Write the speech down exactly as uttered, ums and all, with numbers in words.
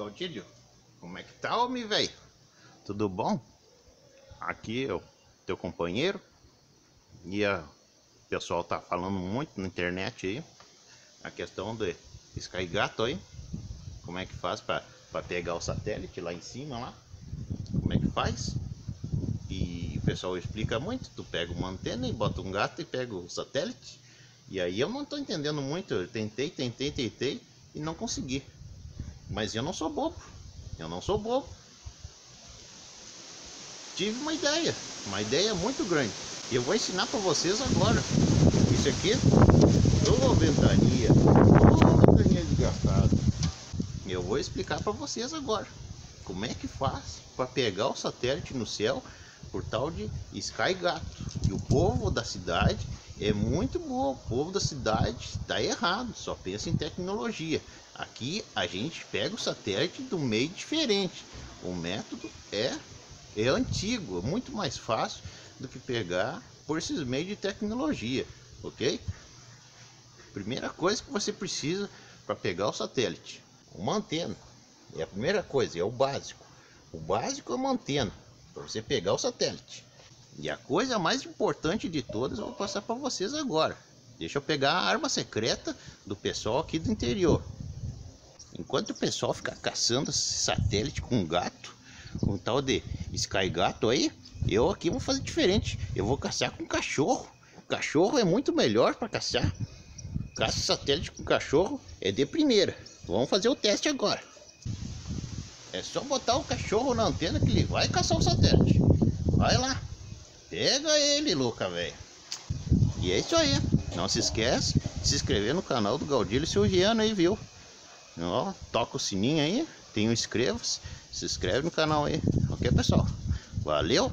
Gaudilio, como é que tá, homem, velho? Tudo bom? Aqui é o teu companheiro. E a, o pessoal tá falando muito na internet aí a questão do Sky Gato aí. Como é que faz pra, pra pegar o satélite lá em cima, lá? Como é que faz? E o pessoal explica muito. Tu pega uma antena e bota um gato e pega o satélite. E aí eu não tô entendendo muito. Eu tentei, tentei, tentei e não consegui. Mas eu não sou bobo, eu não sou bobo. Tive uma ideia, uma ideia muito grande. E eu vou ensinar para vocês agora. Isso aqui, ô ventania, ô ventania desgastada. Eu vou explicar para vocês agora como é que faz para pegar o satélite no céu por tal de Sky Gato. E o povo da cidade é muito bom, o povo da cidade está errado, só pensa em tecnologia. Aqui a gente pega o satélite de um meio diferente. O método é, é antigo, é muito mais fácil do que pegar por esses meios de tecnologia, ok? Primeira coisa que você precisa para pegar o satélite, uma antena. É a primeira coisa, é o básico. O básico é uma antena, para você pegar o satélite. E a coisa mais importante de todas eu vou passar para vocês agora. Deixa eu pegar a arma secreta do pessoal aqui do interior. Enquanto o pessoal fica caçando satélite com gato, com tal de Sky Gato aí, eu aqui vou fazer diferente. Eu vou caçar com cachorro. Cachorro é muito melhor para caçar. Caça satélite com cachorro é de primeira. Vamos fazer o teste agora. É só botar o cachorro na antena que ele vai caçar o satélite. Vai lá. Pega ele, louca, velho. E é isso aí. Não se esquece de se inscrever no canal do Gaudilio Silviano aí, viu? Ó, toca o sininho aí, tem um inscreva-se, se inscreve no canal aí. Ok, pessoal? Valeu!